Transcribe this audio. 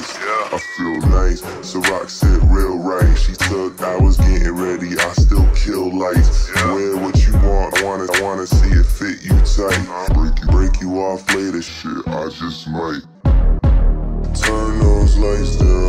nice, I feel nice. Ciroc said real right. She tugged, I was getting ready, I still kill lights. Wear what you want, I wanna see it fit you tight. Break you off later, shit, I just might. Turn those lights down.